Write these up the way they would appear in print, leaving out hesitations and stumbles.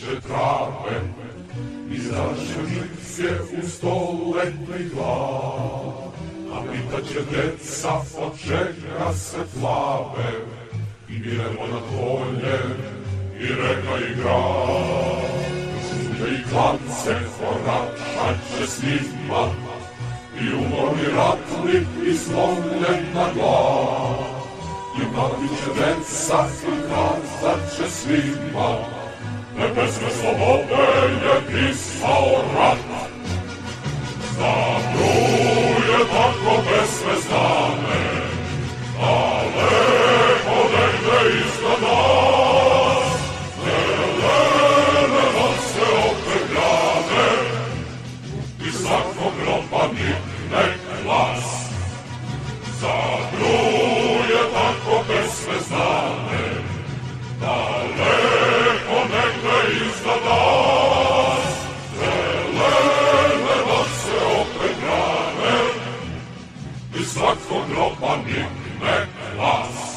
же трави, і заженуть все у столетній глав, а питаче деться поджега се плаве, і беремо на поле, і река і грав. Жуде і кланце хора, шать щаслива, і умор і ратлив, і зломлена глав. І матиче деться, і казать щаслива, небесне свободе, як і саорат. Здабрує так небесне знаме, але подейде із до нас. Зелене нам все обтепляне, і за кроплопами не клас. Здабрує так небесне знаме, але Із до нас, зелене нам все опиняне, і сладко гробами не клас.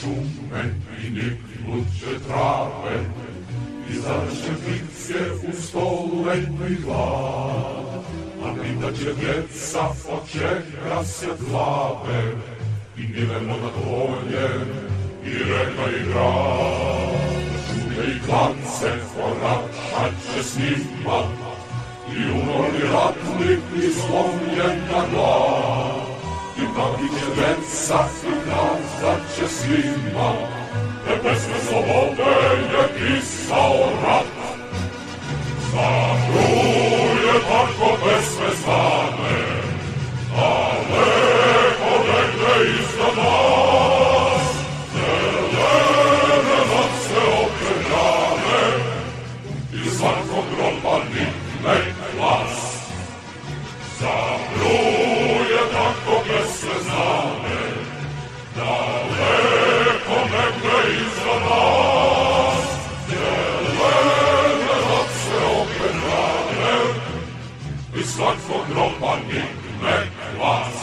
Шуме і ніплуче траве, і заженуть все у столетній глад, а питаче деться поджега се плаве, і беремо на поле, і река і град. Жуде і кланце хора, шать щаслива, і умор і ратлив, і зломлена глад. І матиче деться, і казать щаслива, небесне свободе, як і саорат. Здабрує так небесне знаме, але подейде із до нас. Зелене нам все обтепляне, і зранку гробами не клас. Здабрує так небесне знаме, далеко небне із до нас, зелене нам все обтепляне, і сладко гробами не клас.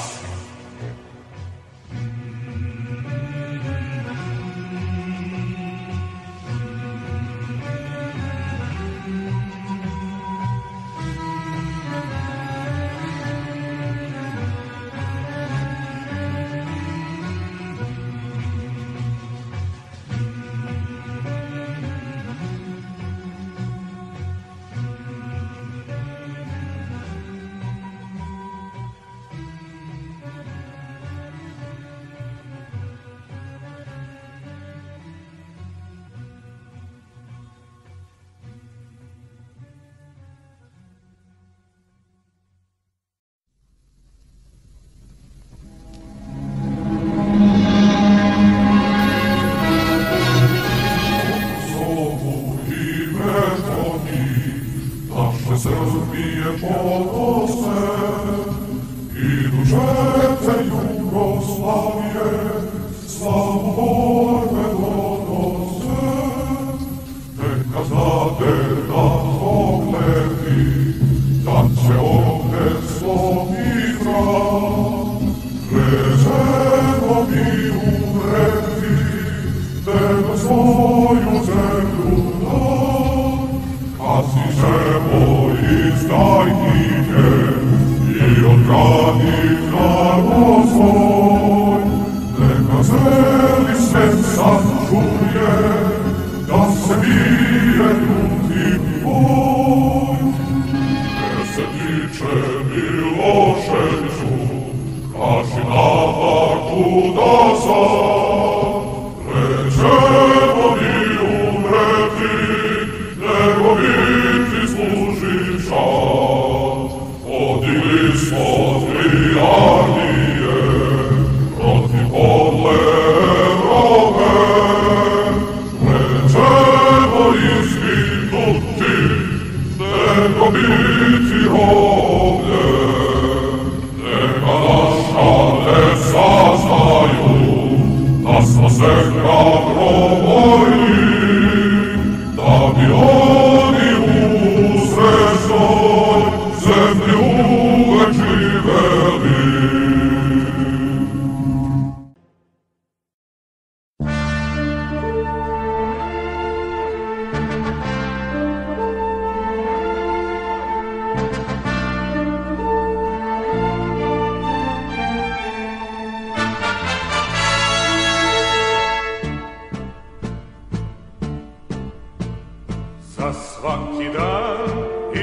Neka naša ne sazna za svaki dan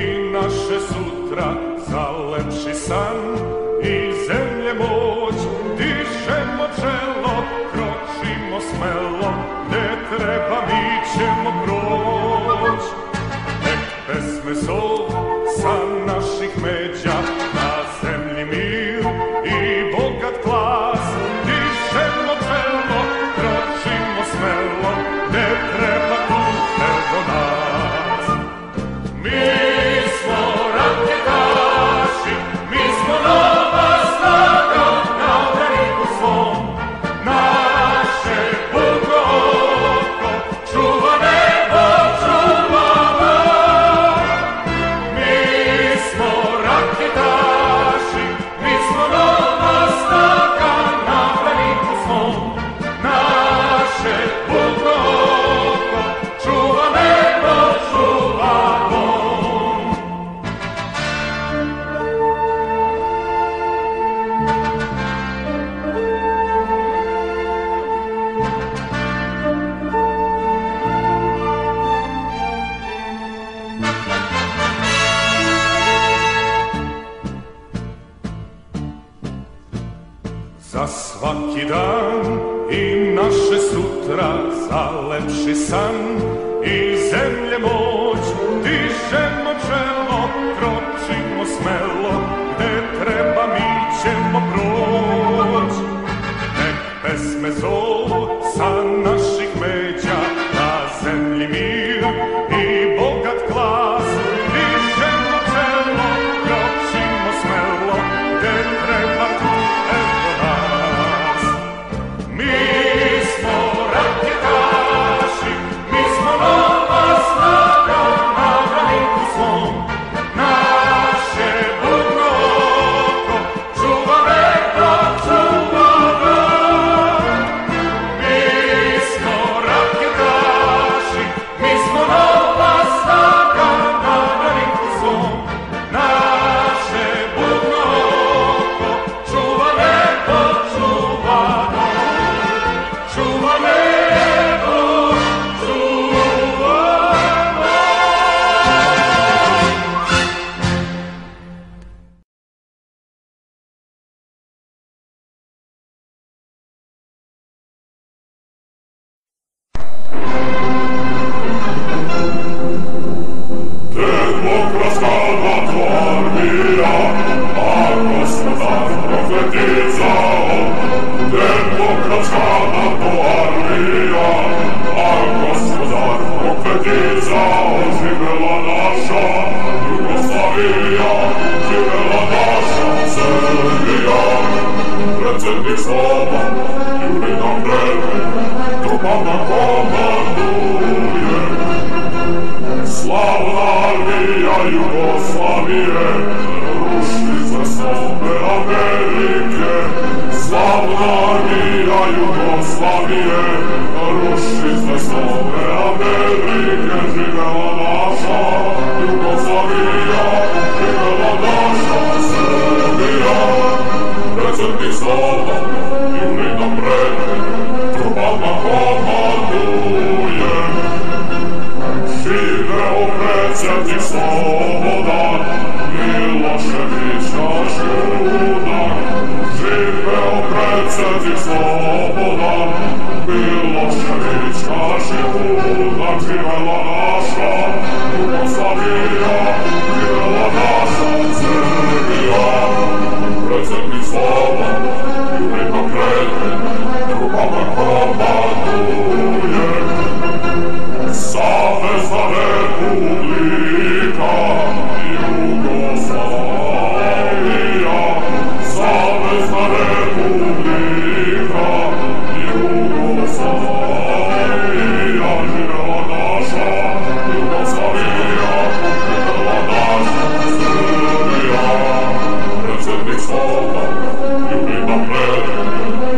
i naše sutra za lepši san i zemlje moć dižemo čelo, kročimo smelo, ne treba mi ćemo proć. Nek pesme zov sa naših međa na zemlji mir i bogat glas, dižemo čelo, kročimo smelo, ne treba za svaki dan i naše sutra za lepši san i zemlje moć dižemo čelo, kročimo smelo, gde treba mi ćemo proć. Nek pesme zovu sa naših međa na zemlji mir i bogat glas, dižemo čelo, kročimo smelo, gde treba tu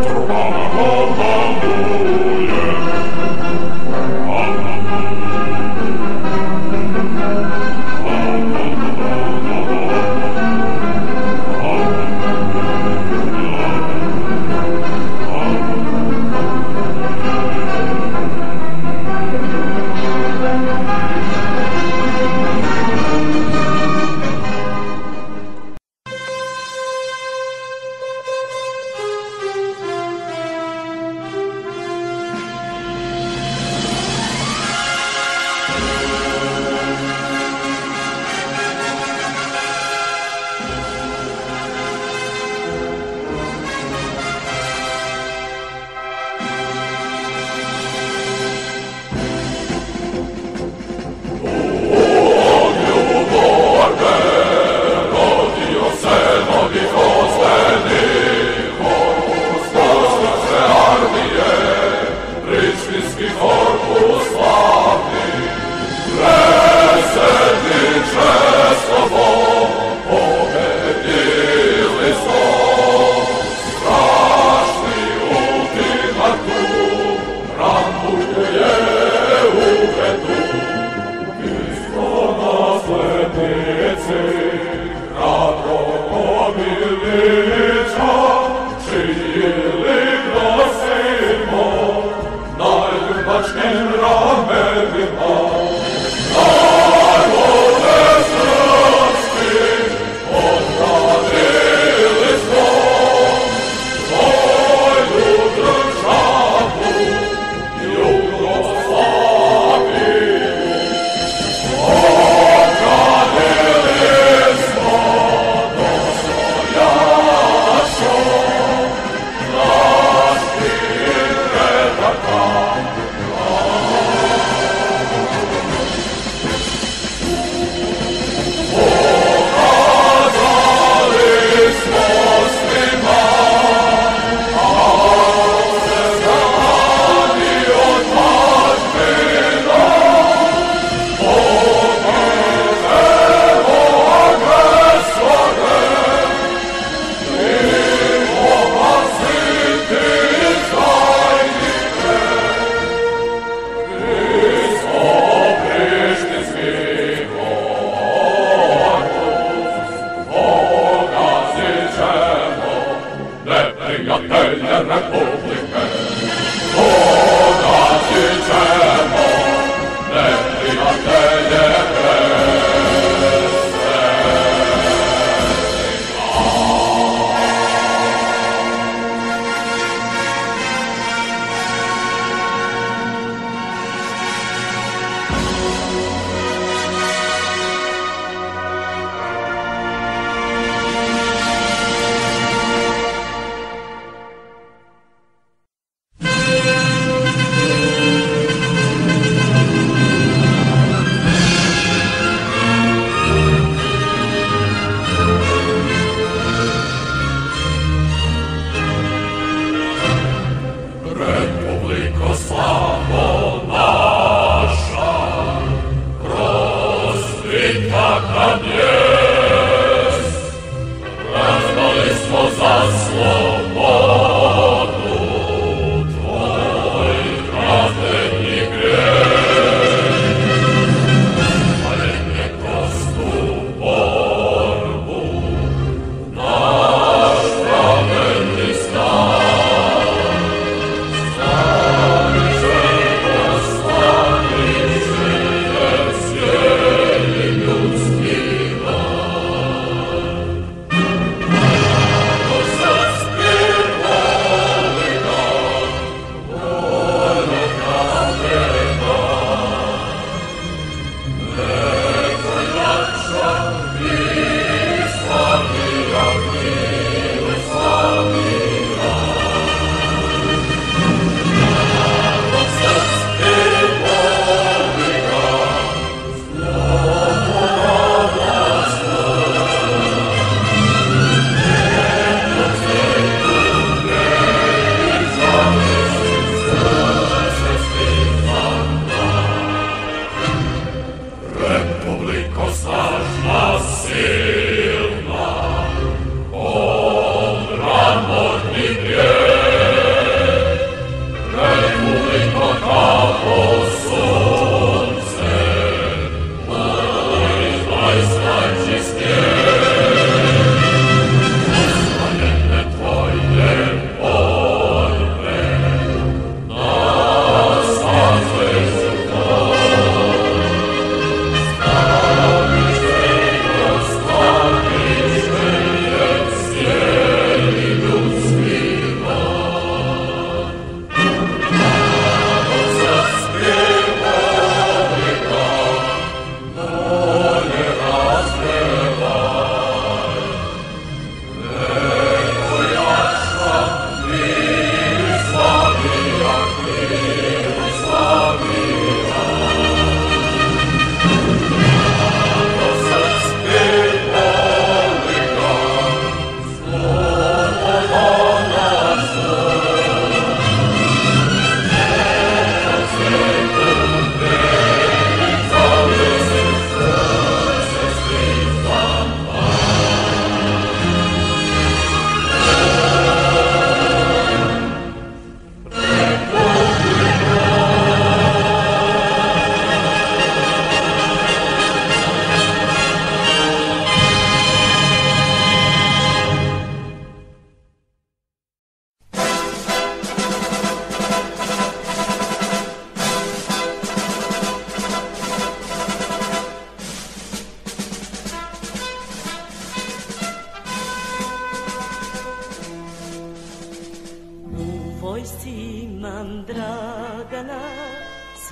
Trova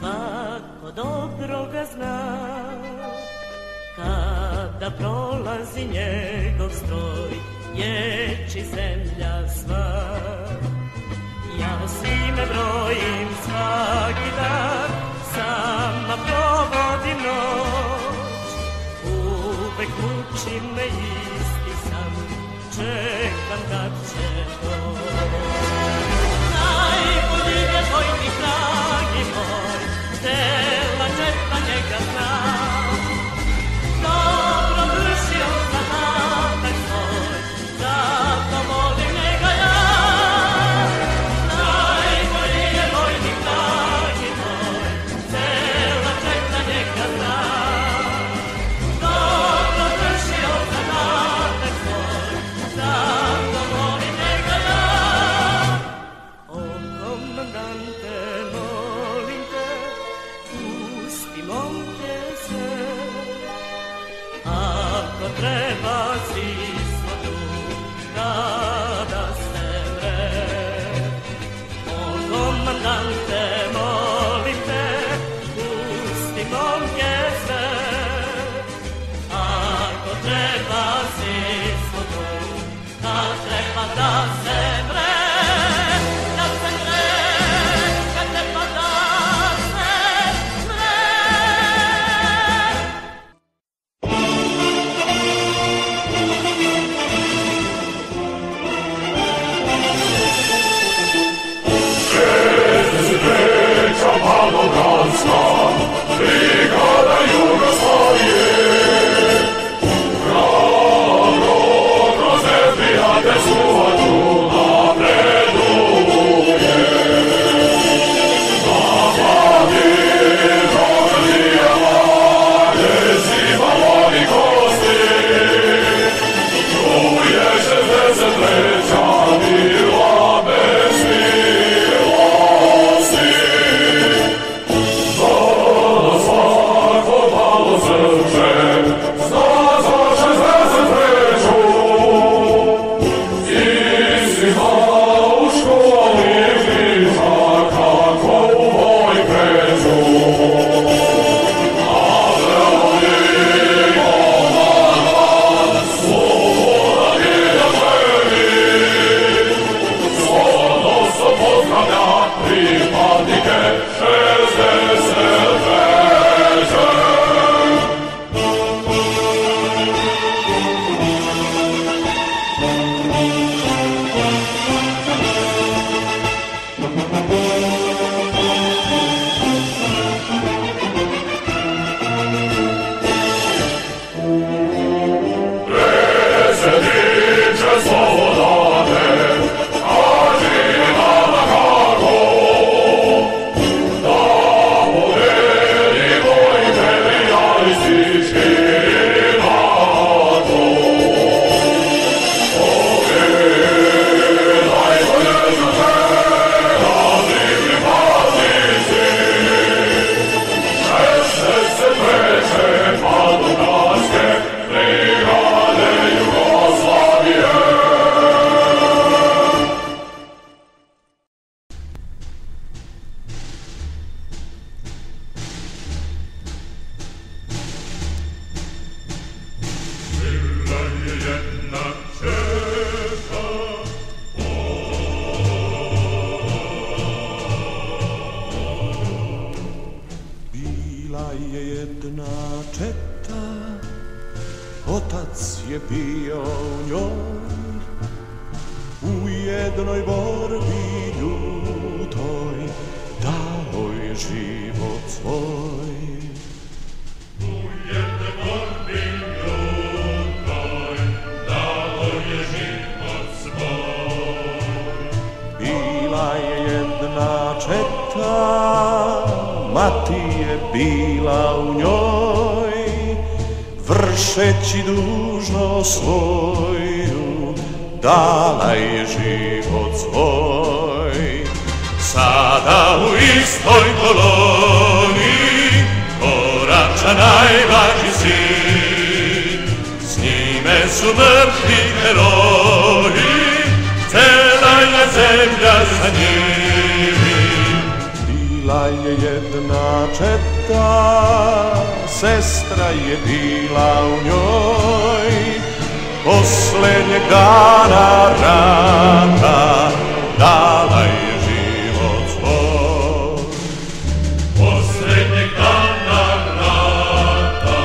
Svako dobro ga zna, kada prolazi njegov stroj, ječi zemlja sva. Ja s njime brojim svaki dan, sama provodim noć, uvek muči me isti san, čekam kad će doći. Treba si smo tu kada se vre. O komandante, molim te, pusti momke sve. Ako treba si smo tu, kad treba da se vre. Otac je bio u njoj, u jednoj borbi ljutoj dao je život svoj. Bila je jedna četa, mati je bila u njoj, vršeći dužno svoju, dala je život svoj. Sada u istoj koloni korača najmlađi sin, s njime su mrtvi heroji, cela je zemlja za njim. je jedna četa, sestra je bila u njoj. Posljednjeg dana rata dala je život svoj. Posljednjeg dana rata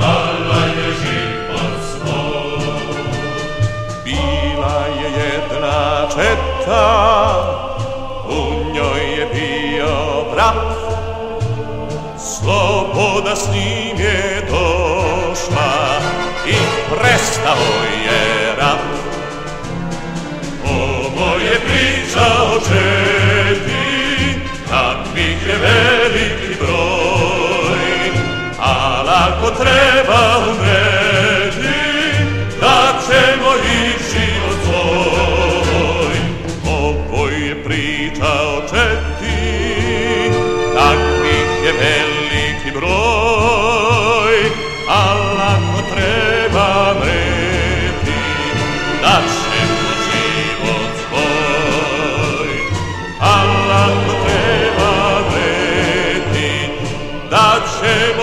dala je život svoj. Bila je jedna četa, u njoj je bio brat. Sloboda s njim je došla i prestao je rat. Ovo je priča o četi, takvih je veliki broj. Al ako treba umreti, da ćemo ići od svoj. Ovo je priča o četi, takvih je veliki broj. Al ako treba mreti, da ćemo život svoj. Al ako treba mreti, da ćemo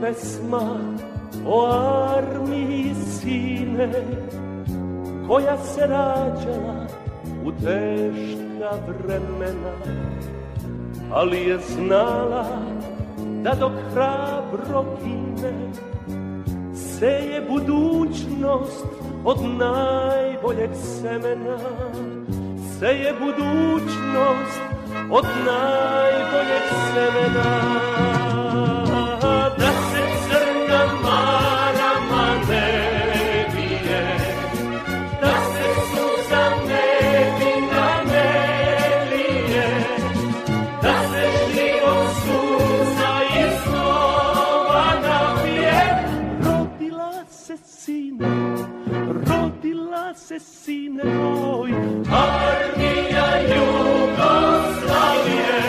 pesma o armii sine, koja se rađala u teška vremena, ali je znala da dok hrabro gine, seje budućnost od najboljeg semena, seje budućnost od najboljeg semena. Da se crna marama ne bije, da se suza nevina ne lije, da se živo suza iznova napije. Rodila se sine, rodila se sine moj, armija Jugoslavije,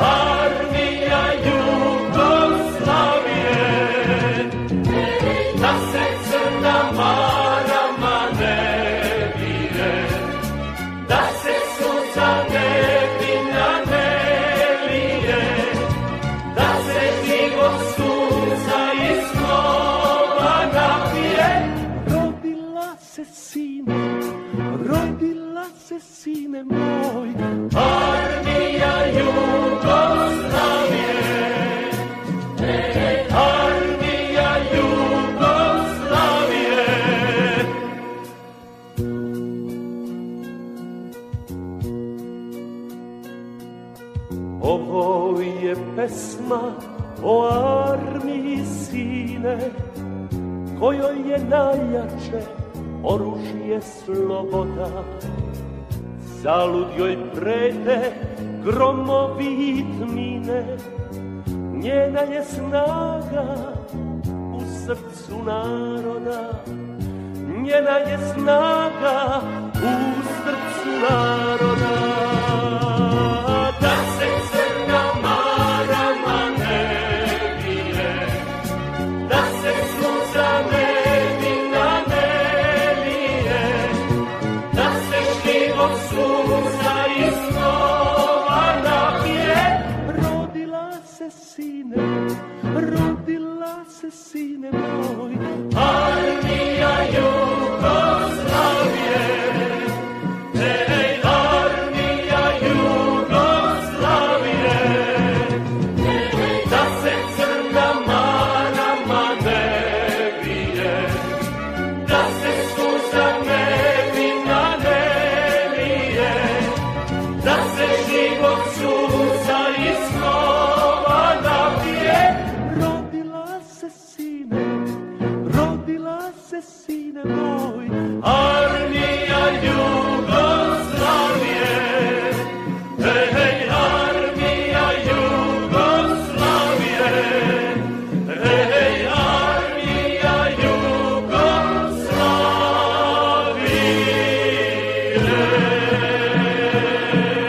armija Jugoslavije. Da se crna marama ne bije, da se suza nevina ne lije, da se živo suza iznova napije. Rodila se sine, rodila se sine moj, armija Jugoslavije, armija Jugoslavije. Ovo je pesma o armiji sine, kojoj je najjače oružje sloboda. Zalud joj prete gromovi i tmine, njena je snaga u srcu naroda, njena je snaga u srcu naroda. Rodila se sine moj, armija Jugoslavije, armija Jugoslavije. Da se crna marama ne bije, da se suza nevina ne lije, da se život suza iznova napije. Rodila se sine moj, armija Jugoslavije, armija Jugoslavije, armija Jugoslavije.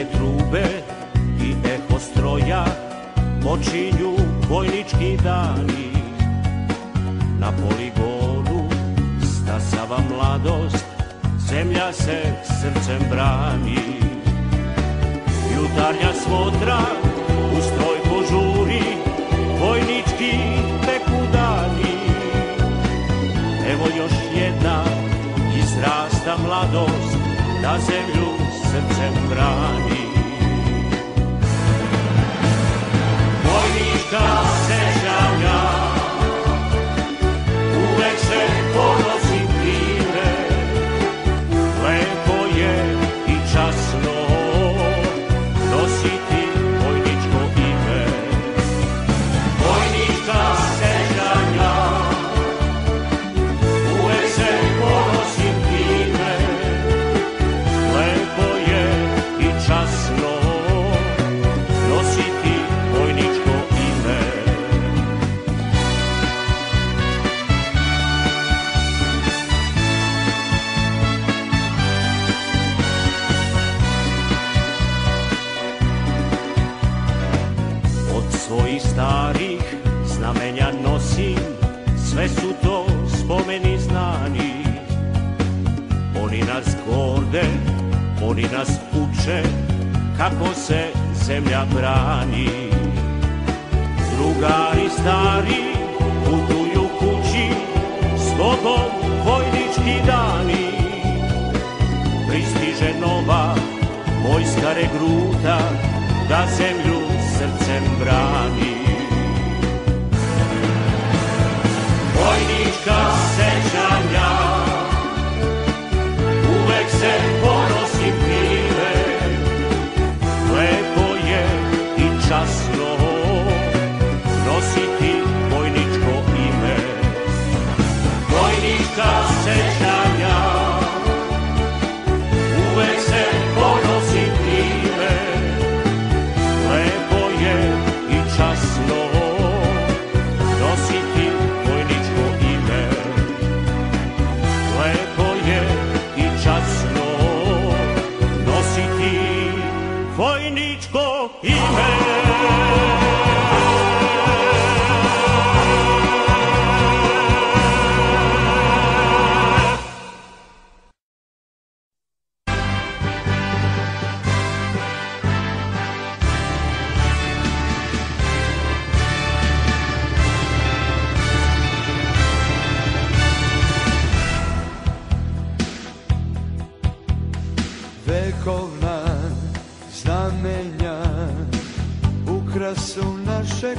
Srpske trube i eho stroja počinju vojnički dani. Na poligonu stasava mladost, zemlja se srcem brani. Jutarnja smotra u stroj požuri, vojnički teku dani. Evo još jedna izrasta mladost, da zemlju srcem brani. Vojnička sećanja uvek se ponosi krive, lepo je i časno nositi vojničko ime. Vojnička sećanja uvek se ponosi krive, lepo je i časno nositi vojničko ime. Od svojih starih znamenja nosim, sve su to spomeni znani. Oni nas gorde, oni nas uče kako se zemlja brani. Drugari stari putuju kući s tobom vojnički dani. Pristiže nova vojska regruta da zemlju srcem brani. Vojnička sećanja uvek se ponosi krive, lepo je i časno nositi vojničko ime. Vojnička sećanja uvek se ponosi krive, lepo je i časno nositi vojničko ime. Lepo je i časno nositi vojničko ime. Vekovna znamenja ukrasu našeg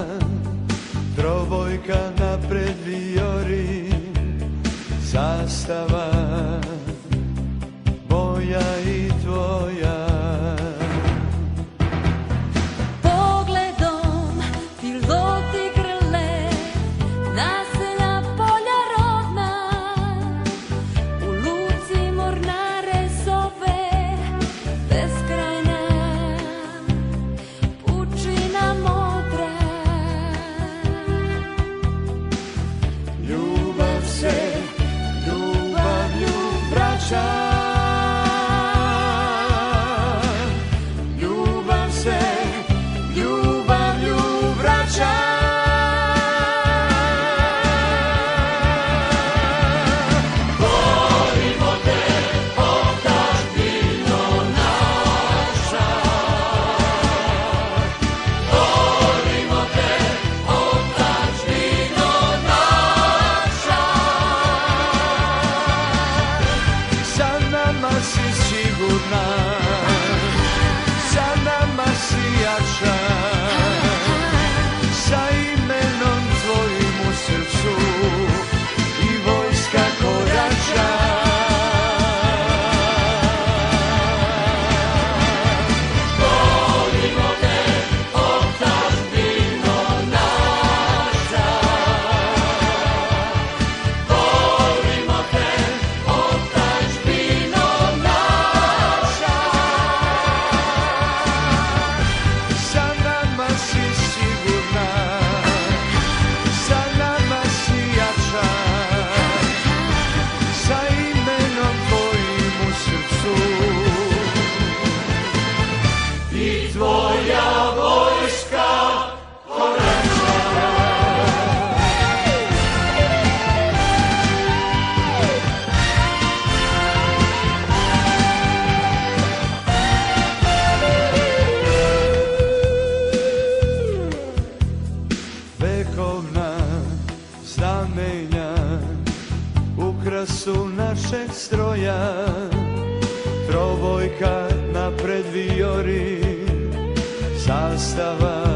trobojka napred vijori, zastava moja i tvoja. Pogledom piloti grle naselja polja rodna, u luci mornare zove beskrajna pučina modra. Ljubav se ljubavlju vraća. przed wiory zastawałem.